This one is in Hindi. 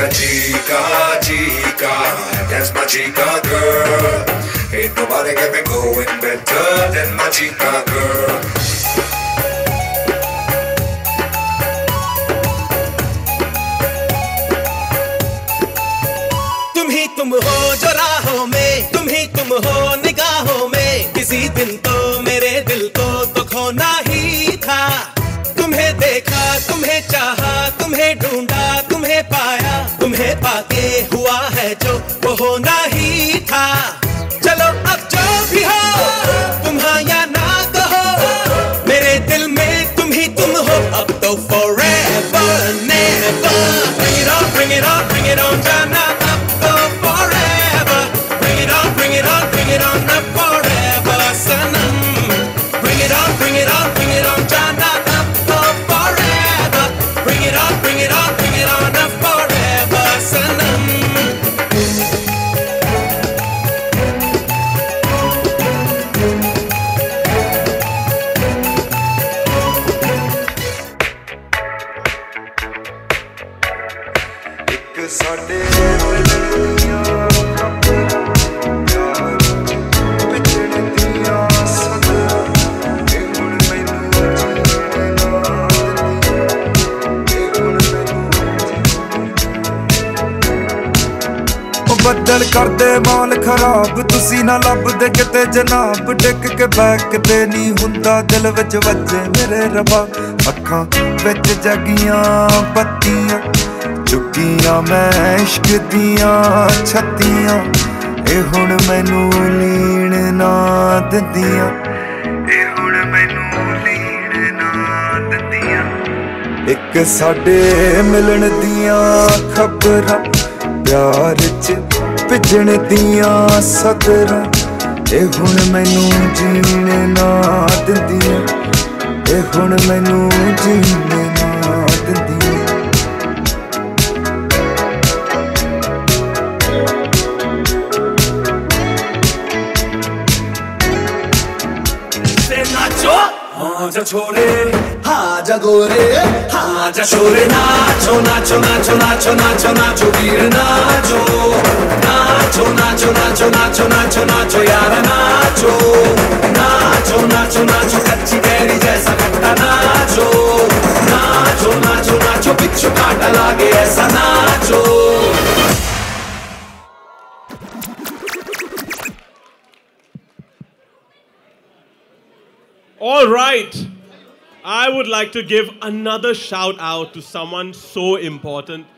a chica, chica, yes my chica girl. Ain't nobody get me going better than my chica girl. तुम हो जो राहों में, तुम ही तुम हो निगाहों में, किसी दिन तो मेरे दिल को तो खोना ही था। तुम्हें देखा, तुम्हें चाहा, तुम्हें ढूंढा, तुम्हें पाया, तुम्हें पाके हुआ है जो वो होना ही था। चलो अब जो भी हो, तुम हाँ या ना कहो, मेरे दिल में तुम ही तुम हो। अब तो forever, never, bring it on, bring it on, bring it on, जाना बदल कर दे माल खराब तुसी ना लभदे किते जनाब डिक के बैक ते नहीं हुंदा दिल विच वजे मेरे रबा अखां विच जगियां पत्तियां चुकियां मैं इश्क दियां छत्तियां ए हुण मैनू लीन ना दिंदियां ए हुण मैनू लीन ना दिंदियां इक साडे मिलन दियां खबरां प्यार च पिजण दियां सदरां ए हुण मैनूं जीण ना दिंदियां ए हुण मैनूं जीण ना दिंदियां। आजा छोरे आजा गोरे आजा छोरे नाचो नाचो नाचो नाचो नाचो नाचो वीर नाचो नाचो नाचो नाचो नाचो नाचो नाचो यार नाचो नाचो नाचो नाचो कच्ची कैरी जैसा खट्टा नाचो नाचो नाचो नाचो बिच्छू काटा लागे ऐसा नाचो। All right, I would like to give another shout out to someone so important